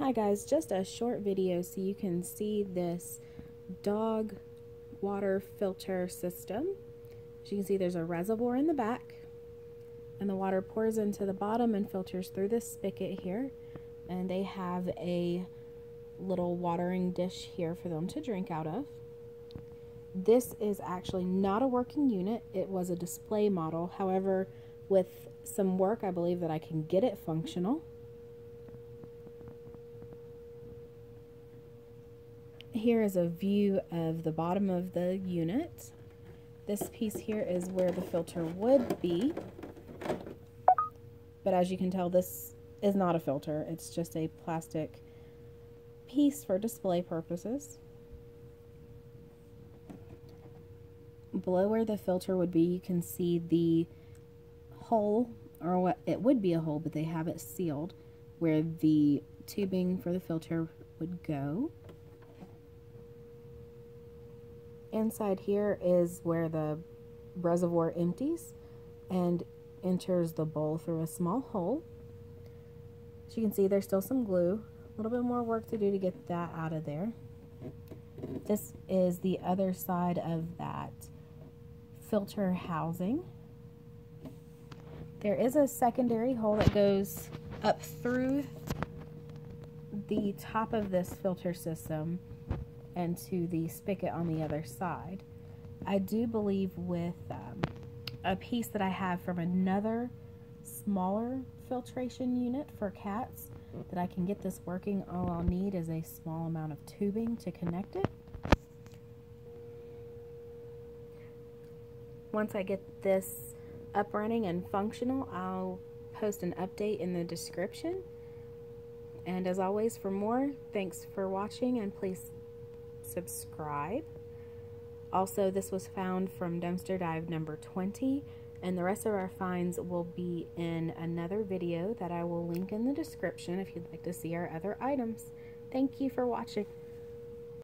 Hi guys, just a short video so you can see this dog water filter system. As you can see, there's a reservoir in the back and the water pours into the bottom and filters through this spigot here, and they have a little watering dish here for them to drink out of. This is actually not a working unit. It was a display model. However, with some work, I believe that I can get it functional. Here is a view of the bottom of the unit. This piece here is where the filter would be, but as you can tell, this is not a filter. It's just a plastic piece for display purposes. Below where the filter would be, you can see the hole, or what it would be a hole, but they have it sealed, where the tubing for the filter would go. Inside here is where the reservoir empties and enters the bowl through a small hole. As you can see, there's still some glue. A little bit more work to do to get that out of there. This is the other side of that filter housing. There is a secondary hole that goes up through the top of this filter system and to the spigot on the other side. I do believe with a piece that I have from another smaller filtration unit for cats that I can get this working. All I'll need is a small amount of tubing to connect it. Once I get this up running and functional, I'll post an update in the description. And as always, for more, thanks for watching, and please subscribe. Also, this was found from dumpster dive number 20, and the rest of our finds will be in another video that I will link in the description if you'd like to see our other items. Thank you for watching.